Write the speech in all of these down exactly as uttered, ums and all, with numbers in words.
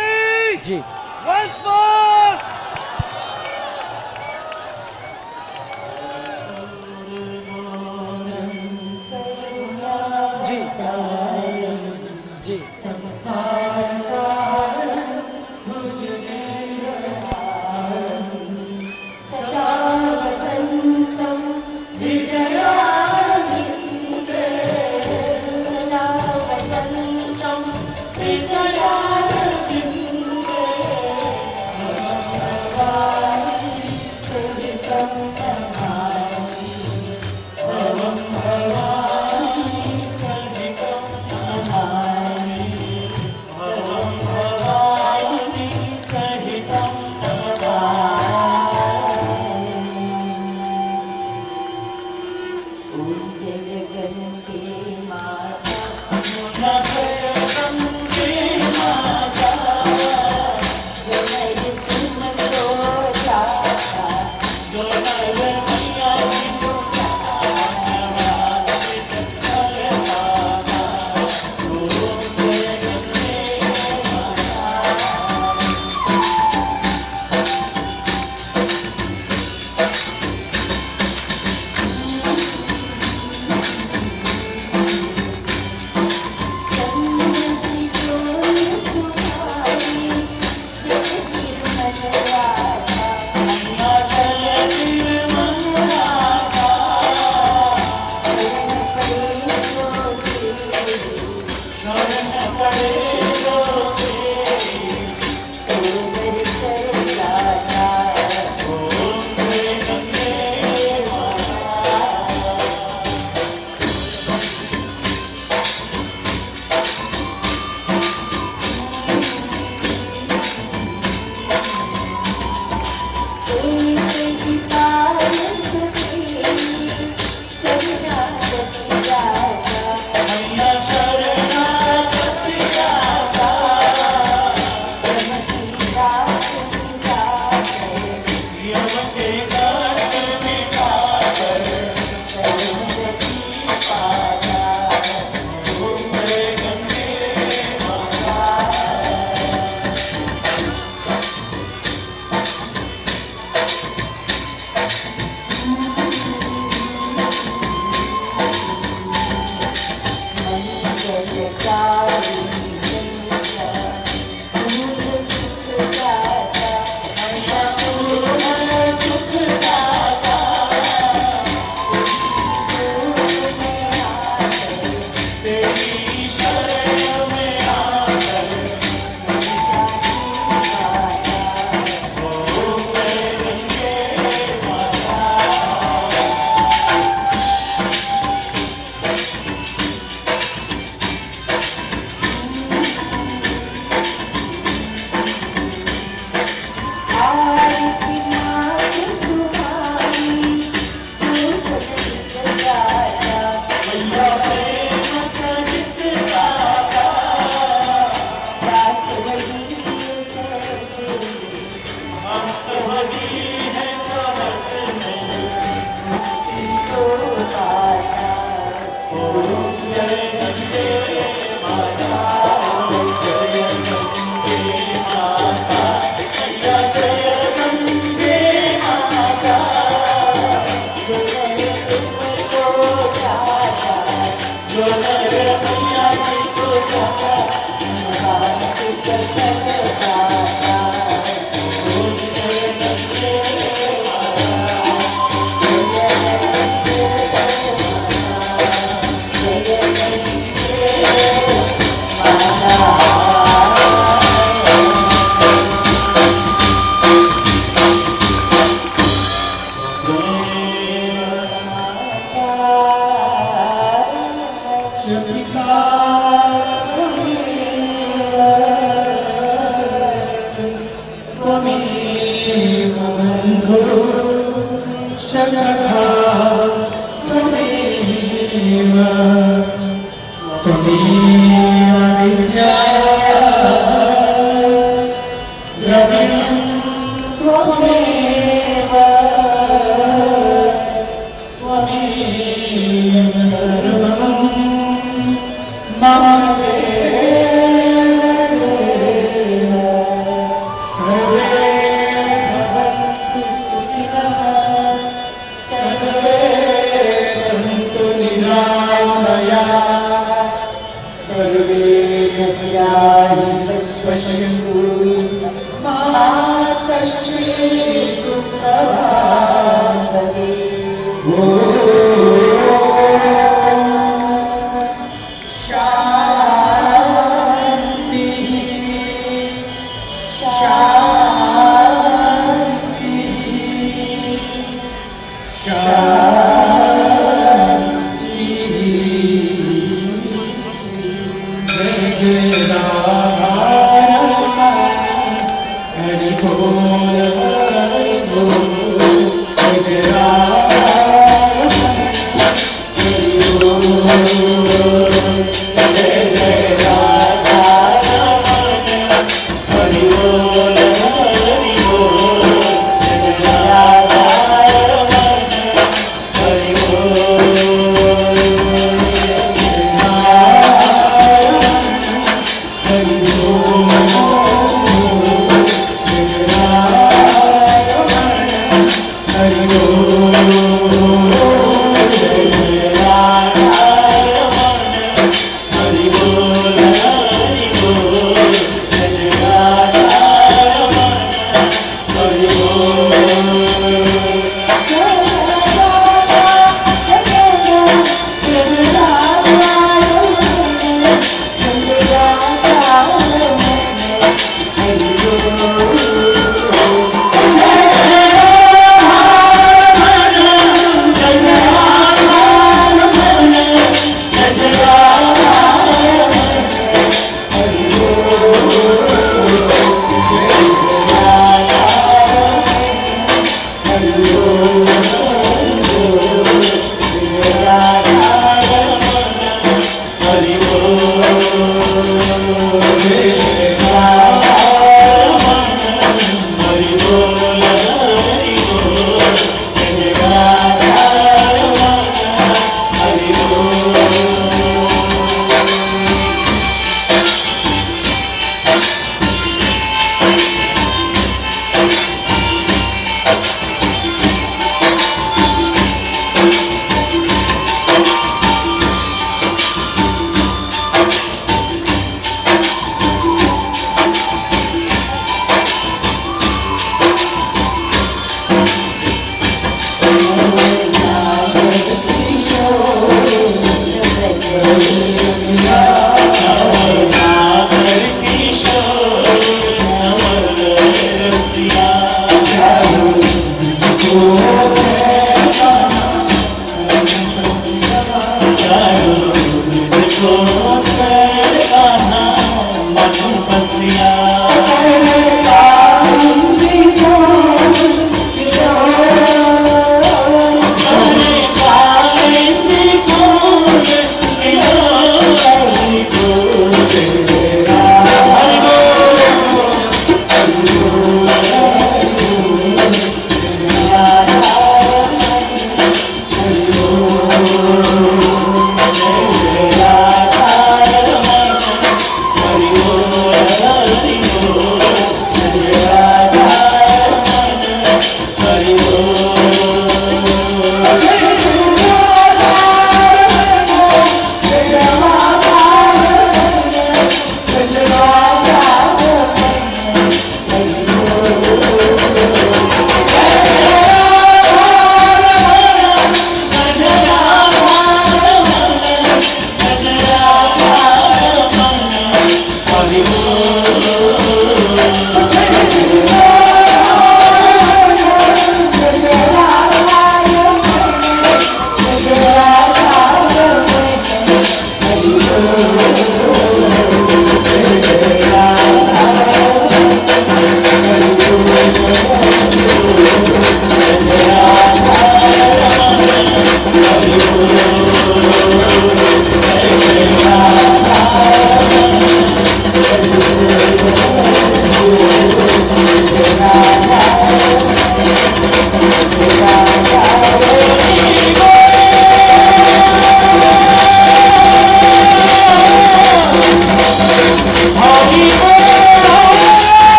Italy! G. Once more! G. G. Mama, Jai Jai Radha Radha, Hari Bol.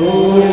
Gloria.